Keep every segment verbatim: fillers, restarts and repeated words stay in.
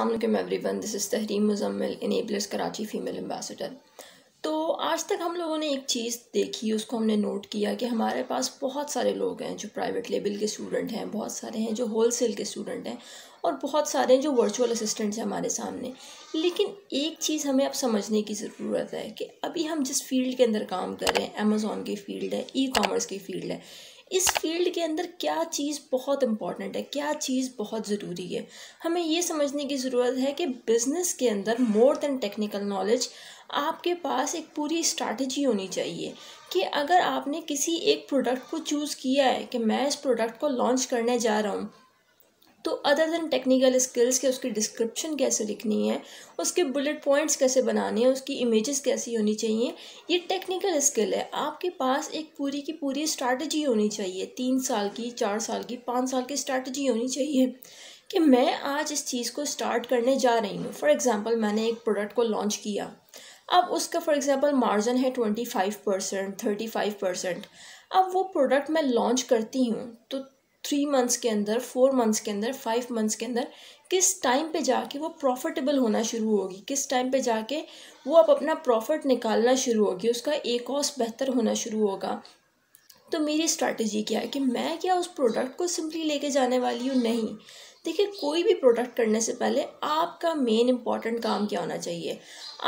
अस्सलामुअलैकुम everyone, this is Tahreem Muzammil, enablers Karachi female ambassador. तो आज तक हम लोगों ने एक चीज़ देखी, उसको हमने नोट किया कि हमारे पास बहुत सारे लोग हैं जो प्राइवेट लेबल के स्टूडेंट हैं, बहुत सारे हैं जो होलसेल के स्टूडेंट हैं और बहुत सारे हैं जो वर्चुअल असिस्टेंट्स हैं हमारे सामने। लेकिन एक चीज़ हमें अब समझने की ज़रूरत है कि अभी हम जिस फील्ड के अंदर काम कर रहे हैं, अमेज़ॉन की फ़ील्ड है, ई कॉमर्स की फ़ील्ड है, इस फील्ड के अंदर क्या चीज़ बहुत इम्पॉर्टेंट है, क्या चीज़ बहुत ज़रूरी है, हमें ये समझने की ज़रूरत है कि बिज़नेस के अंदर मोर देन टेक्निकल नॉलेज आपके पास एक पूरी स्ट्रैटेजी होनी चाहिए कि अगर आपने किसी एक प्रोडक्ट को चूज़ किया है कि मैं इस प्रोडक्ट को लॉन्च करने जा रहा हूँ, तो अदर देन टेक्निकल स्किल्स के उसकी डिस्क्रिप्शन कैसे लिखनी है, उसके बुलेट पॉइंट्स कैसे बनाने हैं, उसकी इमेजेस कैसी होनी चाहिए, ये टेक्निकल स्किल है। आपके पास एक पूरी की पूरी स्ट्रैटेजी होनी चाहिए, तीन साल की, चार साल की, पाँच साल की स्ट्रैटेजी होनी चाहिए कि मैं आज इस चीज़ को स्टार्ट करने जा रही हूँ। फॉर एग्ज़ाम्पल, मैंने एक प्रोडक्ट को लॉन्च किया, अब उसका फॉर एग्ज़ाम्पल मार्जिन है twenty five percent, thirty five percent. अब वो प्रोडक्ट मैं लॉन्च करती हूँ तो थ्री मंथ्स के अंदर, फोर मंथ्स के अंदर, फाइव मंथ्स के अंदर किस टाइम पे जाके वो प्रॉफिटेबल होना शुरू होगी, किस टाइम पे जाके वो अब अपना प्रॉफिट निकालना शुरू होगी, उसका ए कॉस्ट बेहतर होना शुरू होगा। तो मेरी स्ट्रैटेजी क्या है कि मैं क्या उस प्रोडक्ट को सिंपली लेके जाने वाली हूँ? नहीं। देखिए, कोई भी प्रोडक्ट करने से पहले आपका मेन इंपॉर्टेंट काम क्या होना चाहिए?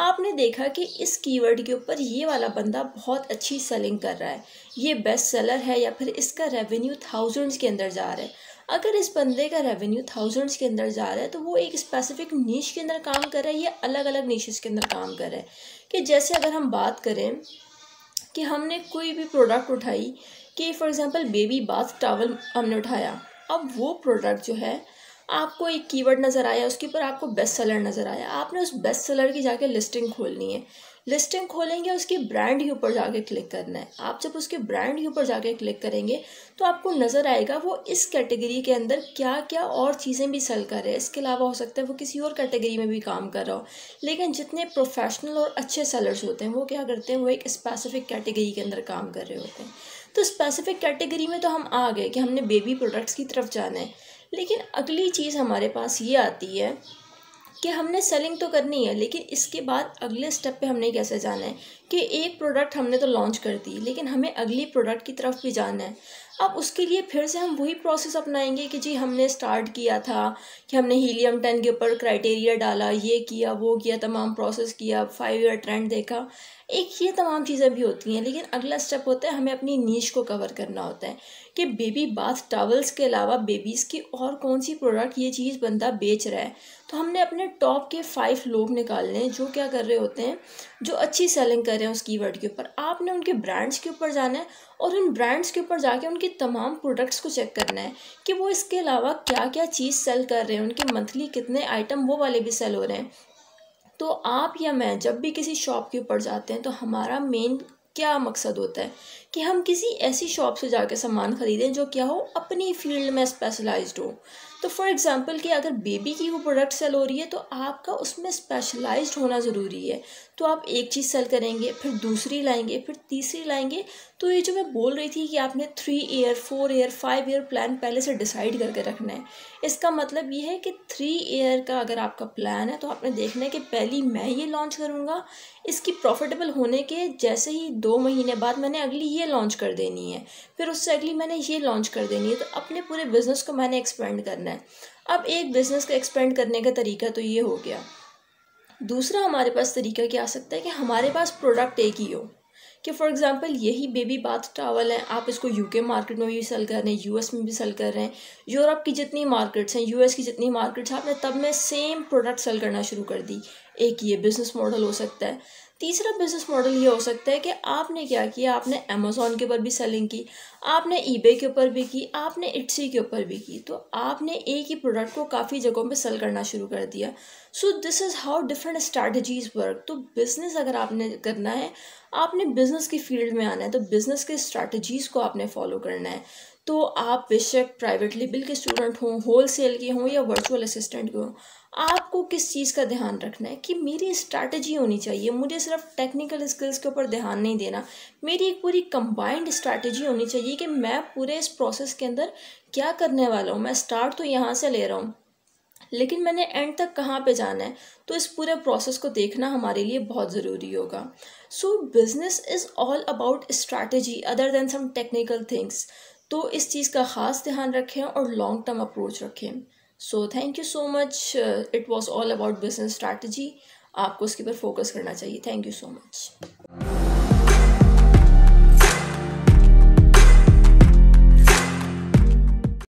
आपने देखा कि इस कीवर्ड के ऊपर ये वाला बंदा बहुत अच्छी सेलिंग कर रहा है, ये बेस्ट सेलर है, या फिर इसका रेवेन्यू थाउजेंड्स के अंदर जा रहा है। अगर इस बंदे का रेवेन्यू थाउजेंड्स के अंदर जा रहा है तो वो एक स्पेसिफिक नीश के अंदर काम कर रहा है या अलग अलग नीशेस के अंदर काम कर रहा है। कि जैसे अगर हम बात करें कि हमने कोई भी प्रोडक्ट उठाई, कि for example baby bath towel हमने उठाया, अब वो प्रोडक्ट जो है आपको एक कीवर्ड नज़र आया, उसके ऊपर आपको बेस्ट सेलर नज़र आया, आपने उस बेस्ट सेलर की जाके लिस्टिंग खोलनी है। लिस्टिंग खोलेंगे, उसके ब्रांड के ऊपर जाके क्लिक करना है। आप जब उसके ब्रांड के ऊपर जाके क्लिक करेंगे तो आपको नज़र आएगा वो इस कैटेगरी के अंदर क्या क्या और चीज़ें भी सेल कर रहे हैं। इसके अलावा हो सकता है वो किसी और कैटेगरी में भी काम कर रहा हो, लेकिन जितने प्रोफेशनल और अच्छे सेलर्स होते हैं वो क्या करते हैं, वो एक स्पेसिफिक कैटेगरी के अंदर काम कर रहे होते हैं। तो स्पेसिफिक कैटेगरी में तो हम आ गए कि हमने बेबी प्रोडक्ट्स की तरफ जाना है, लेकिन अगली चीज़ हमारे पास ये आती है कि हमने सेलिंग तो करनी है, लेकिन इसके बाद अगले स्टेप पे हमने कैसे जाना है कि एक प्रोडक्ट हमने तो लॉन्च कर दी, लेकिन हमें अगली प्रोडक्ट की तरफ भी जाना है। अब उसके लिए फिर से हम वही प्रोसेस अपनाएंगे कि जी हमने स्टार्ट किया था कि हमने हीलियम टेन के ऊपर क्राइटेरिया डाला, ये किया, वो किया, तमाम प्रोसेस किया, फाइव ईयर ट्रेंड देखा, एक ये तमाम चीज़ें भी होती हैं। लेकिन अगला स्टेप होता है हमें अपनी नीश को कवर करना होता है कि बेबी बाथ टॉवल्स के अलावा बेबीज़ की और कौन सी प्रोडक्ट ये चीज़ बंदा बेच रहा है। तो हमने अपने टॉप के फाइव लोग निकालने हैं जो क्या कर रहे होते हैं, जो अच्छी सेलिंग कर रहे हैं उस कीवर्ड के ऊपर। आपने उनके ब्रांड्स के ऊपर जाना है और उन ब्रांड्स के ऊपर जाके उनके तमाम प्रोडक्ट्स को चेक करना है कि वो इसके अलावा क्या क्या चीज़ सेल कर रहे हैं, उनके मंथली कितने आइटम वो वाले भी सेल हो रहे हैं। तो आप या मैं जब भी किसी शॉप के ऊपर जाते हैं तो हमारा मेन क्या मकसद होता है कि हम किसी ऐसी शॉप से जाके सामान ख़रीदें जो क्या हो, अपनी फील्ड में स्पेशलाइज्ड हो। तो फॉर एग्ज़ाम्पल कि अगर बेबी की वो प्रोडक्ट सेल हो रही है तो आपका उसमें स्पेशलाइज्ड होना ज़रूरी है। तो आप एक चीज़ सेल करेंगे, फिर दूसरी लाएंगे, फिर तीसरी लाएंगे। तो ये जो मैं बोल रही थी कि आपने three year, four year, five year plan पहले से डिसाइड करके रखना है। इसका मतलब ये है कि थ्री ईयर का अगर आपका प्लान है तो आपने देखना है कि पहली मैं ये लॉन्च करूँगा, इसकी प्रॉफिटेबल होने के जैसे ही दो महीने बाद मैंने अगली ये लॉन्च कर देनी है, फिर उससे अगली मैंने ये लॉन्च कर देनी है। तो अपने पूरे बिज़नेस को मैंने एक्सपेंड करना है। अब एक बिज़नेस को एक्सपेंड करने का तरीका तो ये हो गया। दूसरा हमारे पास तरीका क्या आ सकता है कि हमारे पास प्रोडक्ट एक ही हो कि फॉर एग्ज़ाम्पल यही बेबी बाथ टॉवल है, आप इसको यूके मार्केट में भी सेल कर रहे हैं, यूएस में भी सेल कर रहे हैं, यूरोप की जितनी मार्केट्स हैं, यूएस की जितनी मार्केट्स हैं, आपने तब में सेम प्रोडक्ट सेल करना शुरू कर दी। एक ये बिज़नेस मॉडल हो सकता है। तीसरा बिज़नेस मॉडल ये हो सकता है कि आपने क्या किया, आपने अमेज़ॉन के ऊपर भी सेलिंग की, आपने ईबे के ऊपर भी की, आपने एट्सी के ऊपर भी की, तो आपने एक ही प्रोडक्ट को काफ़ी जगहों पे सेल करना शुरू कर दिया। So this is how different strategies work. तो बिज़नेस अगर आपने करना है, आपने बिज़नेस की फील्ड में आना है, तो बिज़नेस के स्ट्रैटेजीज़ को आपने फॉलो करना है। तो आप बेशक प्राइवेट लेबल के स्टूडेंट हों, होल सेल के हों या वर्चुअल असिस्टेंट के हों, आपको किस चीज़ का ध्यान रखना है कि मेरी स्ट्रैटेजी होनी चाहिए। मुझे सिर्फ टेक्निकल स्किल्स के ऊपर ध्यान नहीं देना, मेरी एक पूरी कंबाइंड स्ट्रैटेजी होनी चाहिए कि मैं पूरे इस प्रोसेस के अंदर क्या करने वाला हूँ। मैं स्टार्ट तो यहाँ से ले रहा हूँ, लेकिन मैंने एंड तक कहाँ पे जाना है, तो इस पूरे प्रोसेस को देखना हमारे लिए बहुत ज़रूरी होगा। So business is all about strategy other than some technical things, तो इस चीज़ का ख़ास ध्यान रखें और लॉन्ग टर्म अप्रोच रखें। So thank you so much, it was all about business strategy. आपको इसके ऊपर फोकस करना चाहिए। Thank you so much.